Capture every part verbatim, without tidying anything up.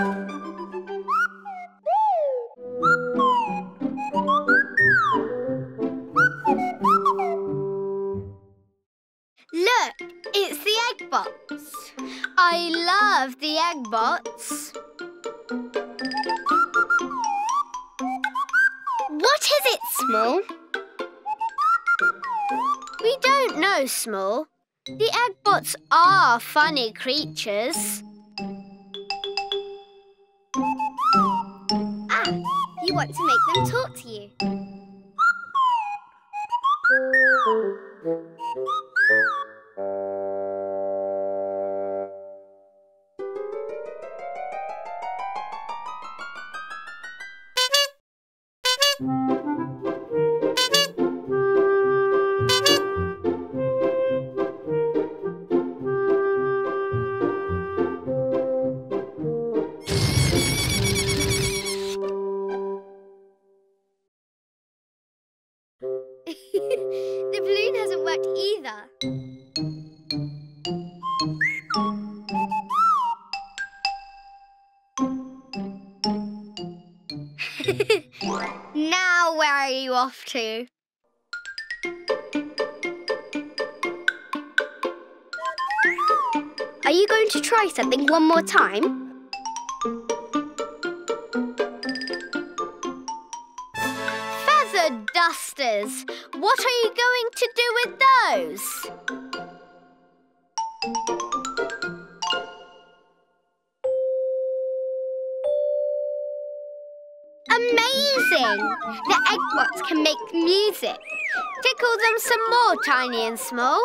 Look, it's the egg box. I love the egg box. What is it, Small? We don't know, Small. The egg bots are funny creatures. Ah, you want to make them talk to you. Now where are you off to? Are you going to try something one more time? Feather dusters! What are you going to do with those? Amazing! The egg bots can make music. Tickle them some more, Tiny and Small.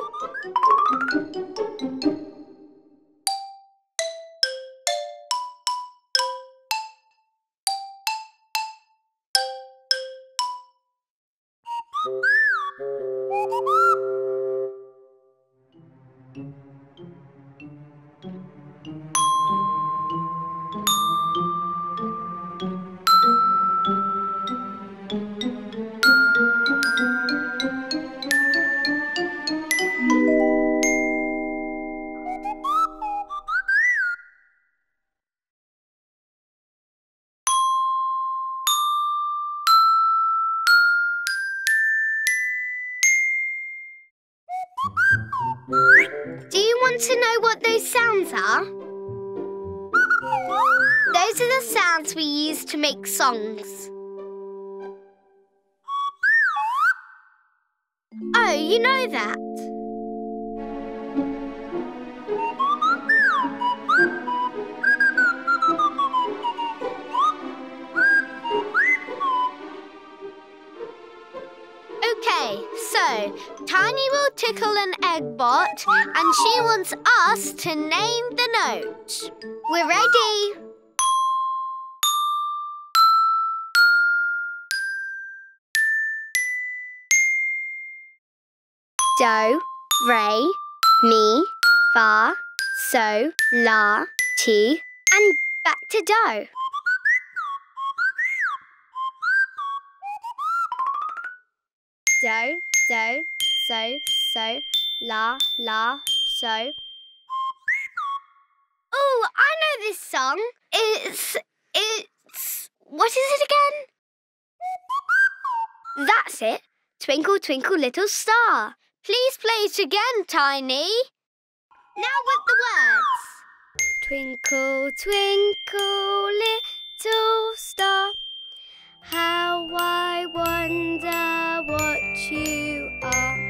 Do you want to know what those sounds are? Those are the sounds we use to make songs. Oh, you know that. Okay, so Tiny will tickle an egg bot and she wants us to name the note. We're ready. Do, re, mi, fa, so, la, ti, and back to do. Do, do, so, so, la, la, so. Oh, I know this song. It's, it's, what is it again? That's it. Twinkle, twinkle, little star. Please play it again, Tiny. Now with the words. Twinkle, twinkle, little star. How I wonder what you are.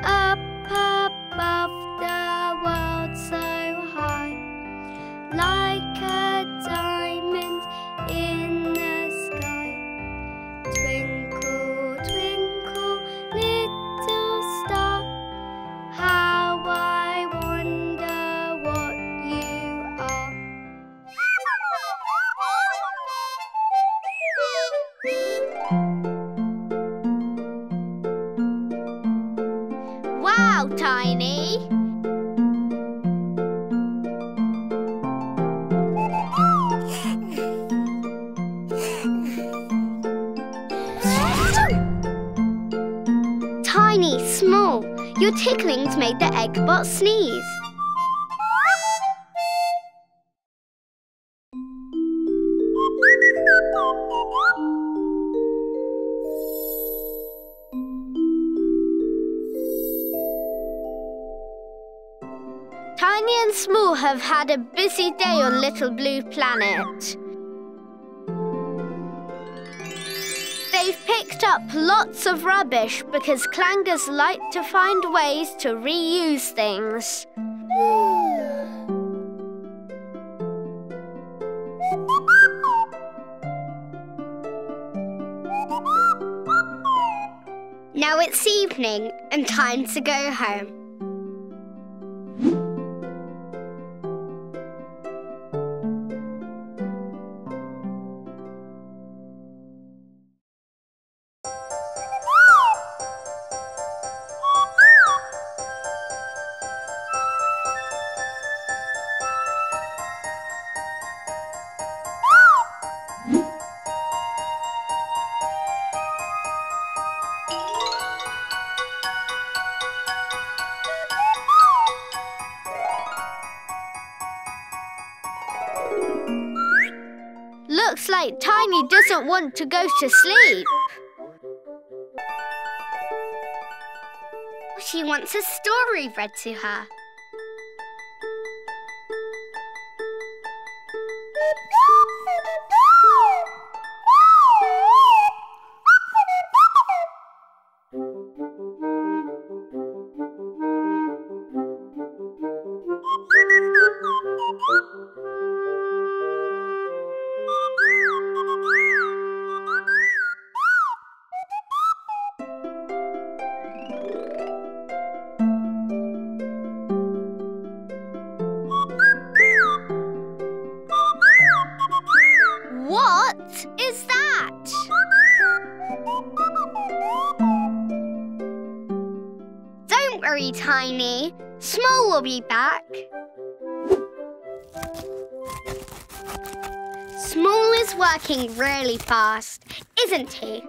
Up above the world so high, like a diamond in the sky. Twinkle, twinkle, little star, how I wonder what you are. Wow, Tiny! Tiny, Small, your tickling's made the egg bot sneeze. Tiny and Small have had a busy day on Little Blue Planet. They've picked up lots of rubbish because Clangers like to find ways to reuse things. Now it's evening and time to go home. Looks like Tiny doesn't want to go to sleep. She wants a story read to her. What is that? Don't worry, Tiny. Small will be back. Small is working really fast, isn't he?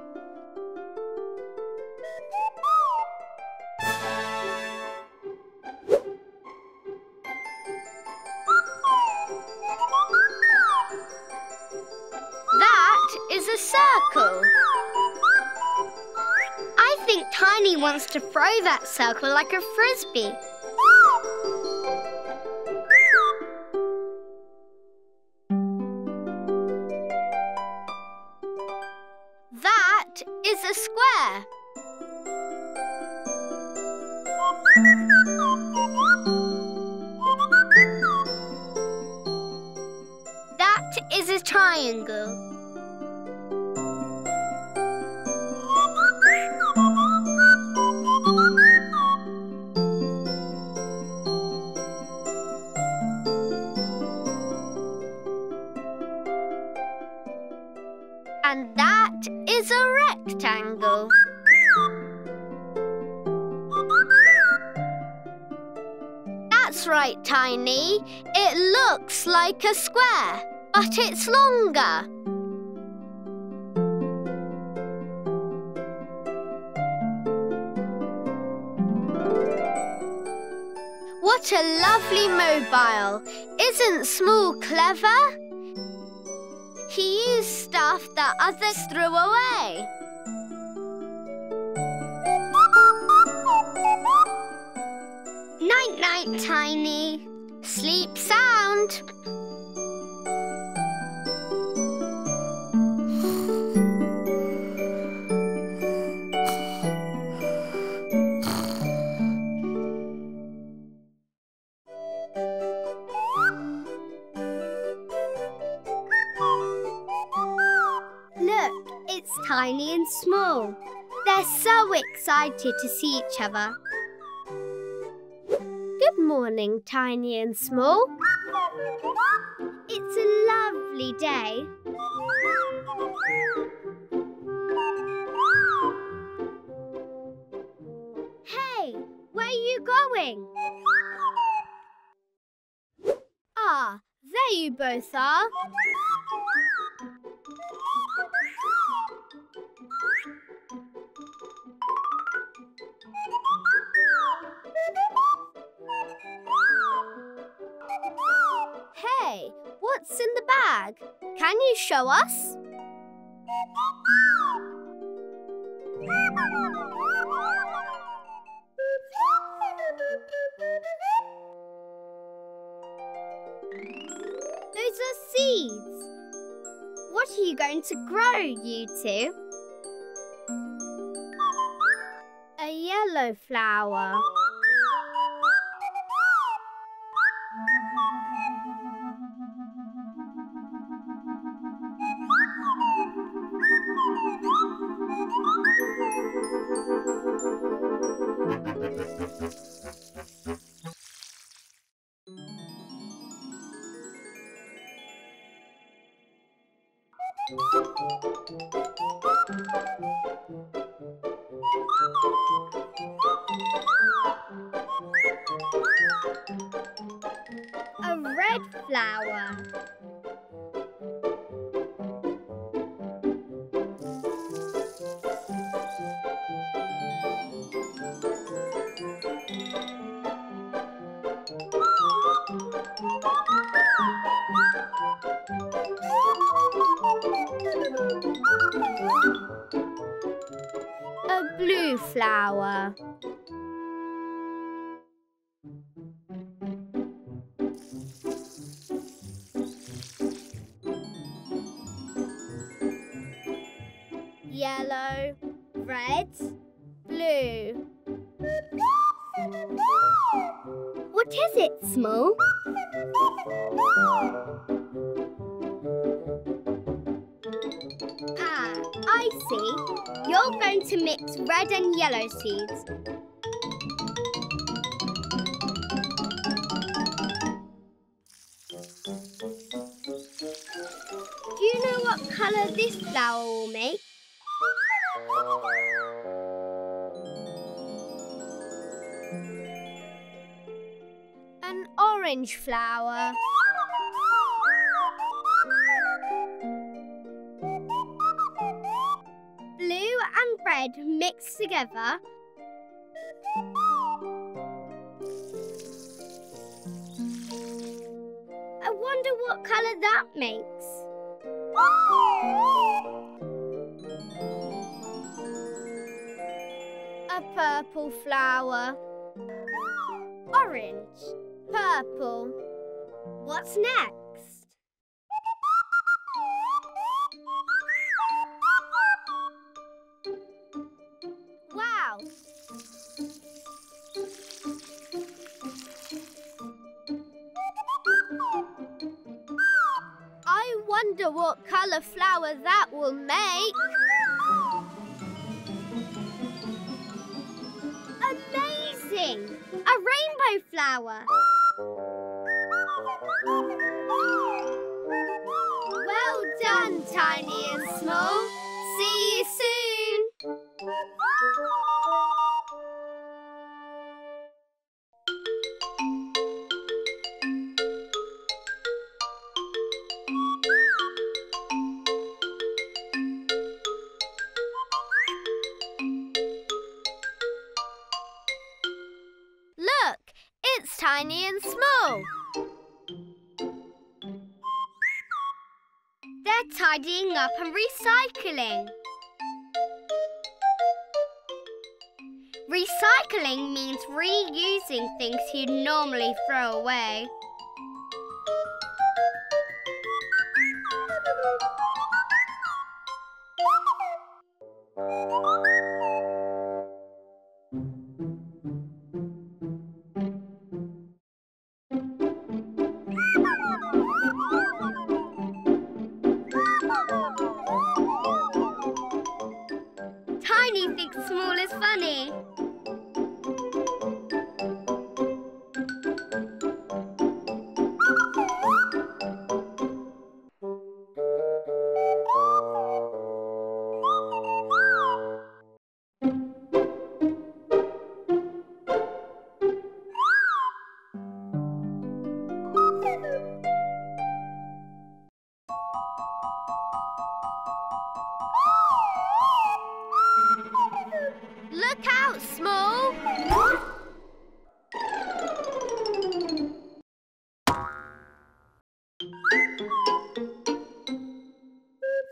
Is a circle. I think Tiny wants to throw that circle like a frisbee. That is a square. That is a triangle. And that is a rectangle. That's right, Tiny. It looks like a square, but it's longer. What a lovely mobile. Isn't Small clever? He used stuff that others threw away. Night-night, Tiny. Sleep sound. Tiny and Small. They're so excited to see each other. Good morning, Tiny and Small. It's a lovely day. Hey, where are you going? Ah, there you both are. What's in the bag? bag. Can you show us? Those are seeds. What are you going to grow, you two? A yellow flower. Flower. Yellow, red, blue. What is it, Small? Ah, I see. You're going to mix red and yellow seeds. Do you know what colour this flower will make? An orange flower. Mixed together. I wonder what colour that makes. A purple flower. Orange. Purple. What's next? What colour flower that will make? Amazing! A rainbow flower! Well done, Tiny and Small! See you soon! Tiny and Small. They're tidying up and recycling. Recycling means reusing things you'd normally throw away.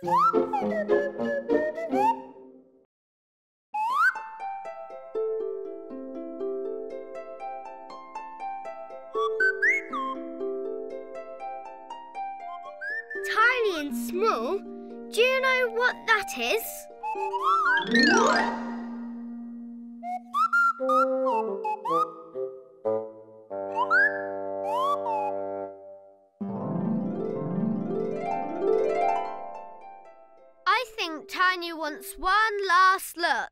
Tiny and small? Do you know what that is? I think Tiny wants one last look.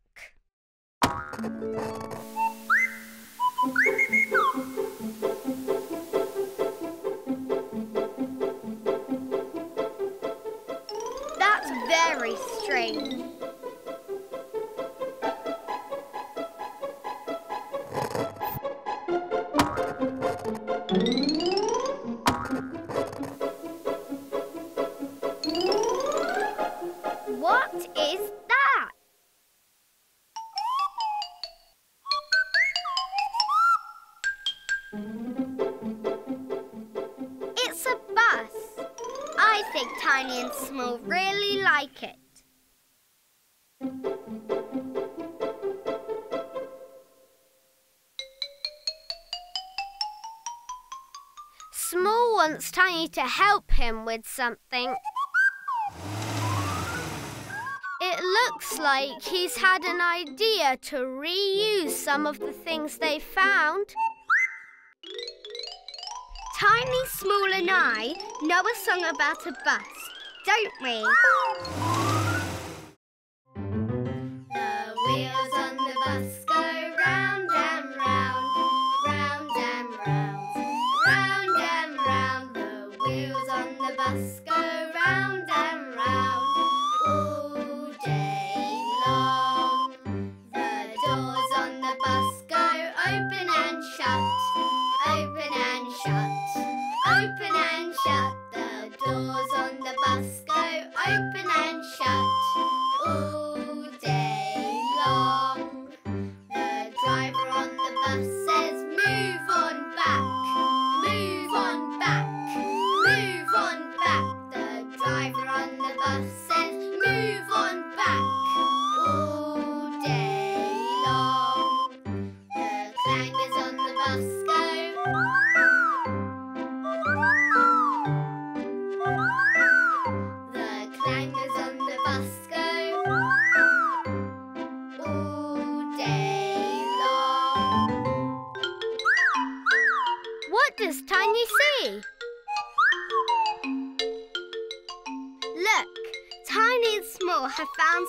Very strange. What is that? It's a bus. I think Tiny and Small really like it. Small wants Tiny to help him with something. It looks like he's had an idea to reuse some of the things they found. Tiny, Small and I know a song about a bus, don't we?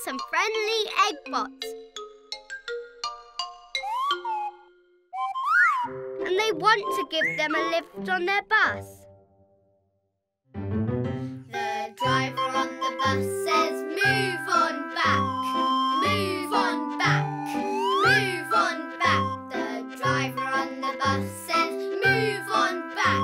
Some friendly egg bots. And they want to give them a lift on their bus. The driver on the bus says, move on back, move on back, move on back. The driver on the bus says, move on back.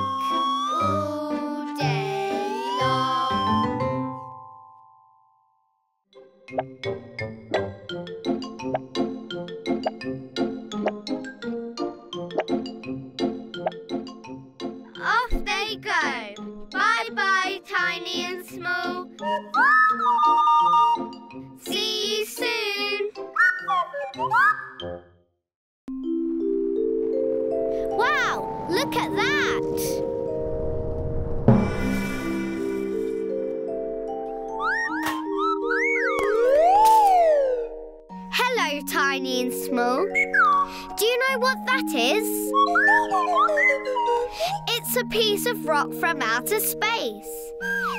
Of rock from outer space.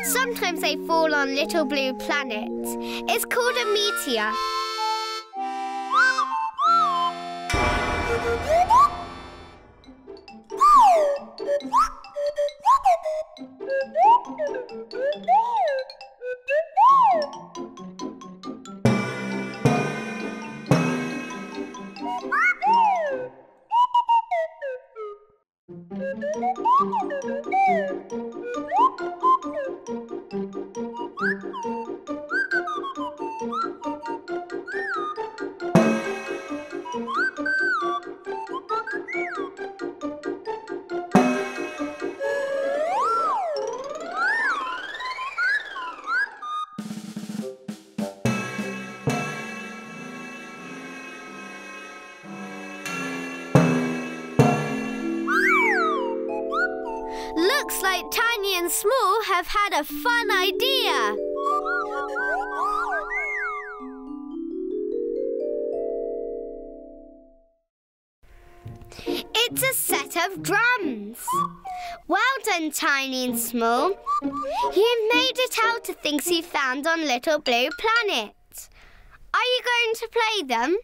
Sometimes they fall on Little Blue Planet. It's called a meteor. I've had a fun idea! It's a set of drums. Well done, Tiny and Small. You made it out of things you found on Little Blue Planet. Are you going to play them?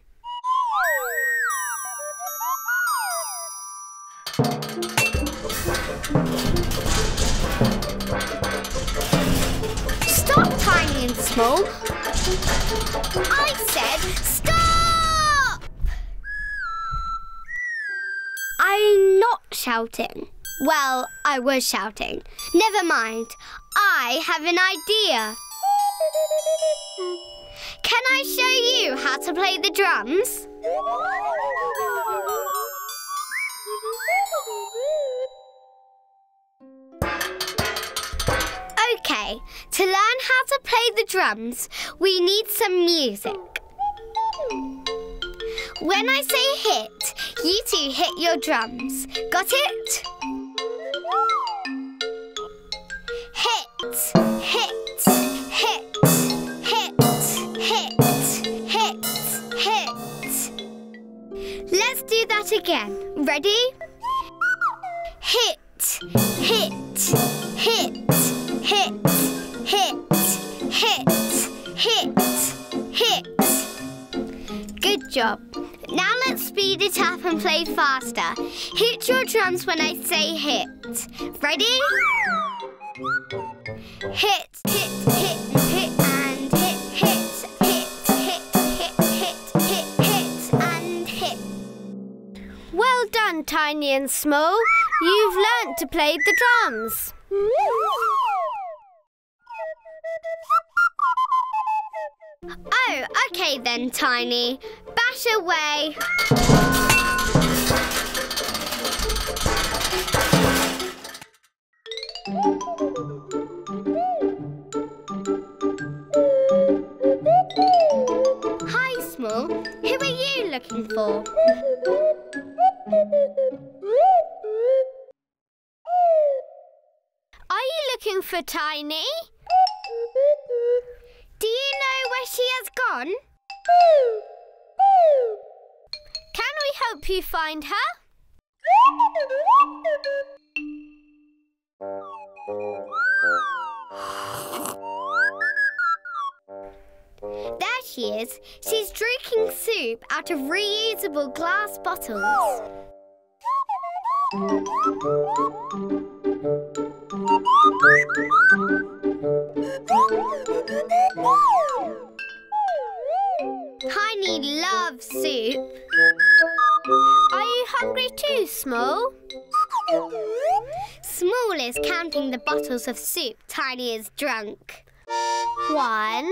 Stop, Tiny and Small. I said stop! I'm not shouting. Well, I was shouting. Never mind. I have an idea. Can I show you how to play the drums? Okay, to learn how to play the drums, we need some music. When I say hit, you two hit your drums. Got it? Hit, hit, hit, hit, hit, hit, hit. Let's do that again. Ready? Hit, hit, hit. Hit, hit, hit, hit, hit. Good job. Now let's speed it up and play faster. Hit your drums when I say hit. Ready? Hit, hit, hit, hit, and hit, hit, hit, hit, hit, hit, hit, hit, and hit. Well done, Tiny and Small. You've learnt to play the drums. Oh, okay then, Tiny. Bash away. Hi, Small. Who are you looking for? Are you looking for Tiny? Do you know where she has gone? Can we help you find her? There she is. She's drinking soup out of reusable glass bottles. Tiny loves soup. Are you hungry too, Small? Small is counting the bottles of soup Tiny is drunk. One,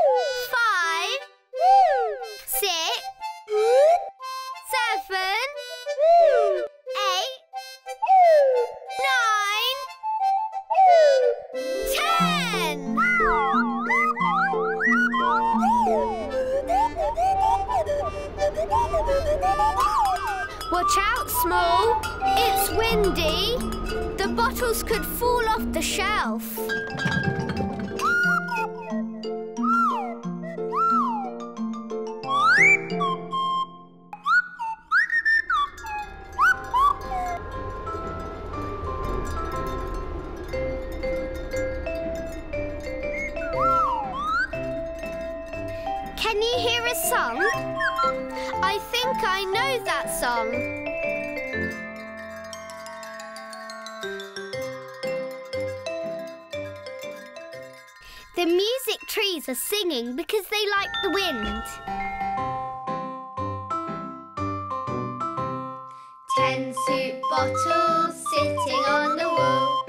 five, six, seven, eight, nine, ten. Watch out, Small. It's windy. The bottles could fall off the shelf. Can you hear a song? I think I know that song. The music trees are singing because they like the wind. Ten soup bottles sitting on the wall.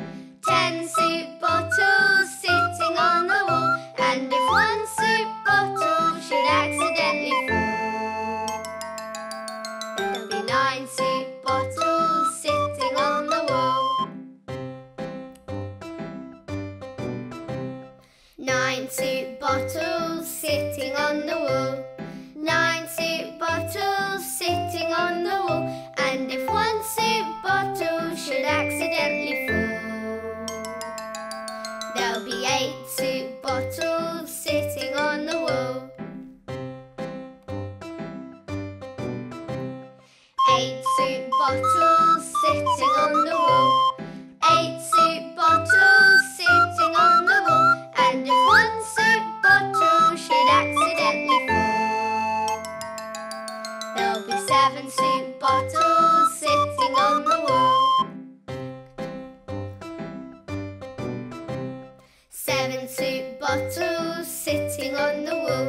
Ten soup bottles sitting on the wall. And if one soup bottle should accidentally fall, bottles sitting on the wall. Eight soup bottles sitting on the wall. And if one soup bottle should accidentally fall, there'll be seven soup bottles sitting on the wall. Seven soup bottles sitting on the wall.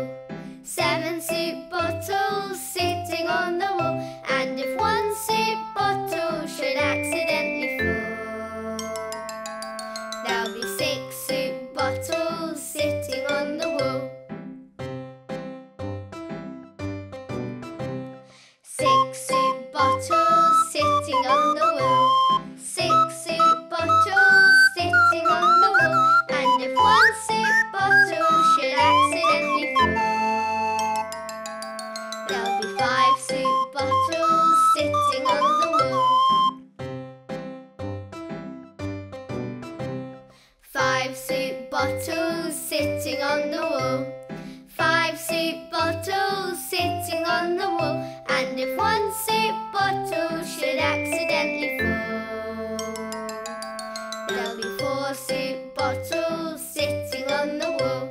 Seven soup bottles sitting on the wall. And if one soup bottle should accidentally fall, there'll be six soup bottles sitting on the wall. Six soup bottles sitting on the wall. Six soup bottles sitting on the wall. And if one soup bottle should accidentally fall, there'll be five soup bottles sitting on the wall. Five soup bottles sitting on the wall. Five soup bottles sitting on the wall. And if one soup bottle should accidentally fall, there'll be four soup bottles sitting on the wall.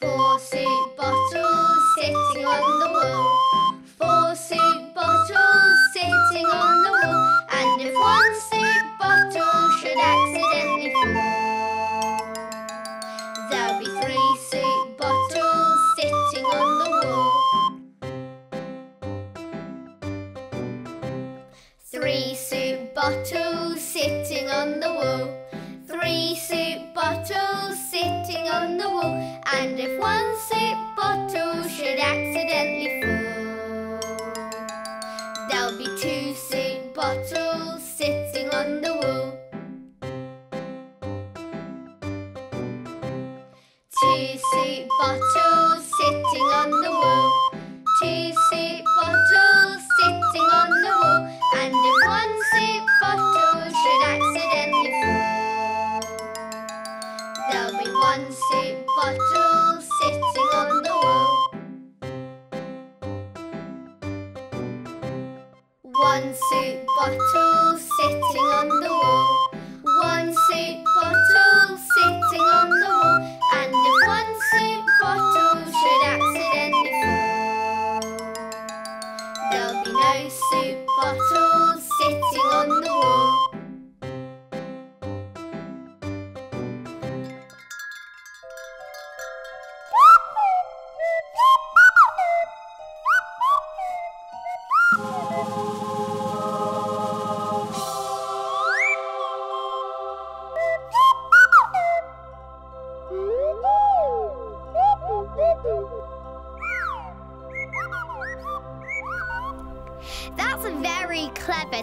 Four soup bottles sitting on the wall. Four soup bottles sitting on the wall. And if one soup bottle should accidentally fall, there'll be three soup bottles sitting on the wall. Three soup bottles sitting on the wall. Three soup bottles sitting on the wall. And if one soup bottle should accidentally fall, there'll be two soup bottles sitting on the wall. Two soup bottles sitting on the wall. Two soup bottles sitting on the wall. And if one soup bottle should accidentally fall, there'll be one soup bottle sitting on the wall. One soup bottle sitting on the wall. One soup bottle sitting on the wall. And if one soup bottle should accidentally fall, there'll be no soup bottles sitting on the wall.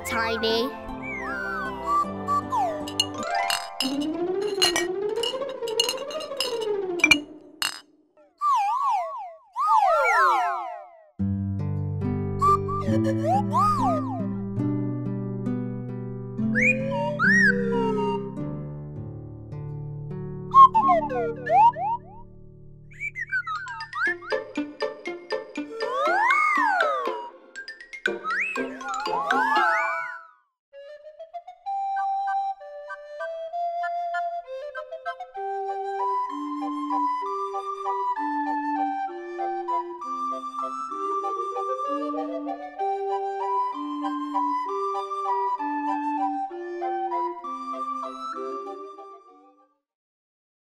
Tiny. Thank you.